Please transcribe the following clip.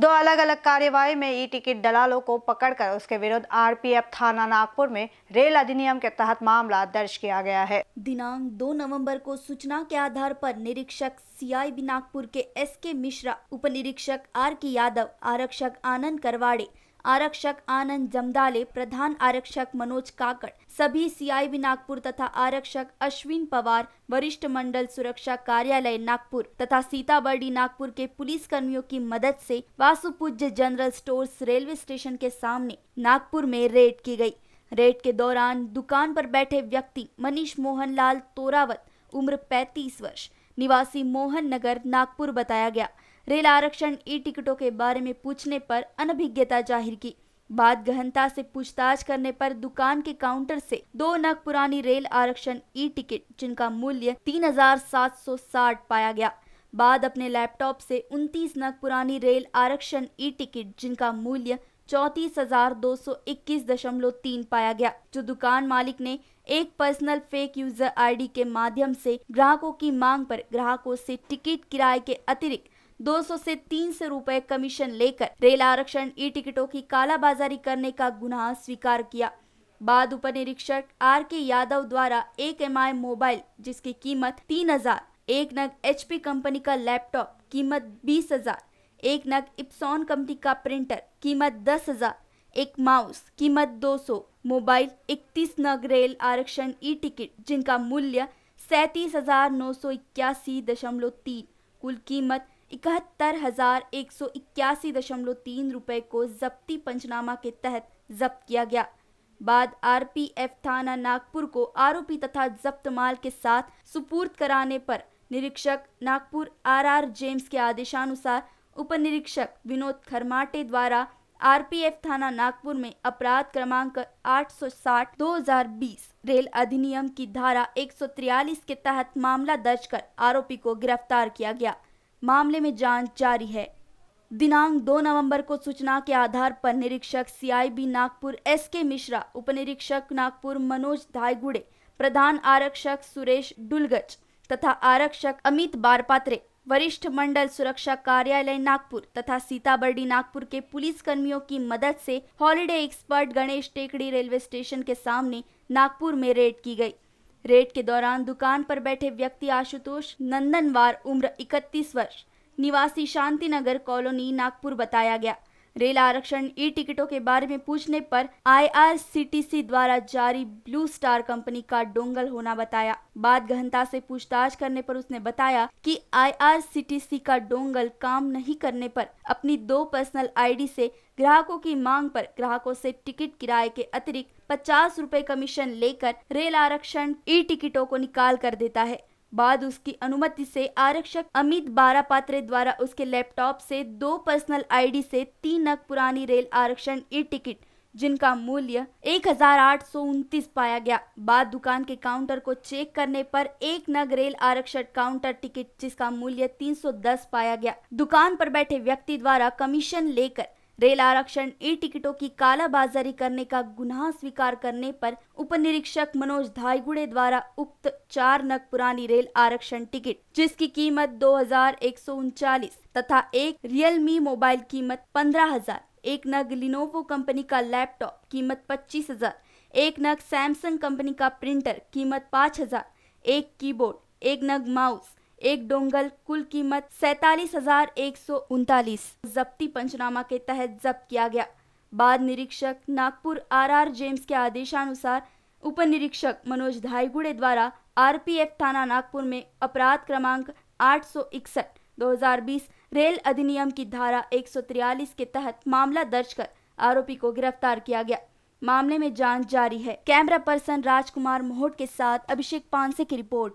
दो अलग अलग कार्रवाई में ई टिकट दलालों को पकड़कर उसके विरुद्ध आरपीएफ थाना नागपुर में रेल अधिनियम के तहत मामला दर्ज किया गया है। दिनांक 2 नवंबर को सूचना के आधार पर निरीक्षक सीआईबी नागपुर के एसके मिश्रा, उप निरीक्षक आर के यादव, आरक्षक आनंद करवाड़े, आरक्षक आनंद जमदाले, प्रधान आरक्षक मनोज काकड़, सभी सीआईबी नागपुर तथा आरक्षक अश्विन पवार, वरिष्ठ मंडल सुरक्षा कार्यालय नागपुर तथा सीताबर्डी नागपुर के पुलिस कर्मियों की मदद से Vasupujya general stores railway station के सामने नागपुर में रेड की गई। रेड के दौरान दुकान पर बैठे व्यक्ति मनीष मोहनलाल तोरावत, उम्र 35 वर्ष, निवासी मोहन नगर, नागपुर बताया गया। रेल आरक्षण ई टिकटों के बारे में पूछने पर अनभिज्ञता जाहिर की। बाद गहनता से पूछताछ करने पर दुकान के काउंटर से 2 नग पुरानी रेल आरक्षण ई टिकट, जिनका मूल्य 3,760 पाया गया। बाद अपने लैपटॉप से 29 नग पुरानी रेल आरक्षण ई टिकट, जिनका मूल्य 34,221.3 पाया गया, जो दुकान मालिक ने एक पर्सनल फेक यूजर आईडी के माध्यम से ग्राहकों की मांग पर ग्राहकों से टिकट किराए के अतिरिक्त 200 से 300 रुपए कमीशन लेकर रेल आरक्षण ई टिकटों की कालाबाजारी करने का गुनाह स्वीकार किया। बाद उप निरीक्षक आर के यादव द्वारा एक MI मोबाइल, जिसकी कीमत 3,000, एक नग HP कंपनी का लैपटॉप कीमत 20,000, एक नग इप्सन कंपनी का प्रिंटर कीमत 10,000, एक माउस कीमत 200, मोबाइल 31 नग रेल आरक्षण ई टिकट, जिनका मूल्य 37,981.3, कुल कीमत 71,181.3 रुपए को जब्ती पंचनामा के तहत जब्त किया गया। बाद आरपीएफ थाना नागपुर को आरोपी तथा जब्त माल के साथ सुपुर्द कराने पर निरीक्षक नागपुर आर जेम्स के आदेशानुसार उप निरीक्षक विनोद खर्माटे द्वारा आरपीएफ थाना नागपुर में अपराध क्रमांक 860/2020 रेल अधिनियम की धारा 143 के तहत मामला दर्ज कर आरोपी को गिरफ्तार किया गया। मामले में जांच जारी है। दिनांक 2 नवंबर को सूचना के आधार पर निरीक्षक सीआईबी नागपुर एसके मिश्रा, उप निरीक्षक नागपुर मनोज धायगुडे, प्रधान आरक्षक सुरेश डुलगच तथा आरक्षक अमित बारपात्रे, वरिष्ठ मंडल सुरक्षा कार्यालय नागपुर तथा सीताबर्डी नागपुर के पुलिस कर्मियों की मदद से holiday expert Ganesh Tekdi railway station के सामने नागपुर में रेड की गई। रेड के दौरान दुकान पर बैठे व्यक्ति आशुतोष नंदनवार, उम्र 31 वर्ष, निवासी शांतिनगर कॉलोनी नागपुर बताया गया। रेल आरक्षण ई टिकटों के बारे में पूछने पर IRCTC द्वारा जारी ब्लू स्टार कंपनी का डोंगल होना बताया। बाद गहनता से पूछताछ करने पर उसने बताया कि IRCTC का डोंगल काम नहीं करने पर अपनी 2 पर्सनल आईडी से ग्राहकों की मांग पर ग्राहकों से टिकट किराए के अतिरिक्त 50 रुपए कमीशन लेकर रेल आरक्षण ई टिकटों को निकाल कर देता है। बाद उसकी अनुमति से आरक्षक अमित बारपात्रे द्वारा उसके लैपटॉप से 2 पर्सनल आईडी से 3 नग पुरानी रेल आरक्षण ई टिकट, जिनका मूल्य 1,829 पाया गया। बाद दुकान के काउंटर को चेक करने पर एक नग रेल आरक्षण काउंटर टिकट, जिसका मूल्य 310 पाया गया। दुकान पर बैठे व्यक्ति द्वारा कमीशन लेकर रेल आरक्षण ई टिकटों की कालाबाजारी करने का गुनाह स्वीकार करने पर उप निरीक्षक मनोज धायगुडे द्वारा उक्त 4 नग पुरानी रेल आरक्षण टिकट, जिसकी कीमत 2,139 तथा एक रियल मी मोबाइल कीमत 15,000, एक नग लिनोवो कंपनी का लैपटॉप कीमत 25,000, एक नग सैमसंग कंपनी का प्रिंटर कीमत 5,000, एक कीबोर्ड, एक नग माउस, एक डोंगल, कुल कीमत 47,139 जब्ती पंचनामा के तहत जब्त किया गया। बाद निरीक्षक नागपुर आर जेम्स के आदेशानुसार उप निरीक्षक मनोज धायगुडे द्वारा आरपीएफ थाना नागपुर में अपराध क्रमांक 861/2020 रेल अधिनियम की धारा 143 के तहत मामला दर्ज कर आरोपी को गिरफ्तार किया गया। मामले में जांच जारी है। कैमरा पर्सन राजकुमार मोहोट के साथ अभिषेक पांडे की रिपोर्ट।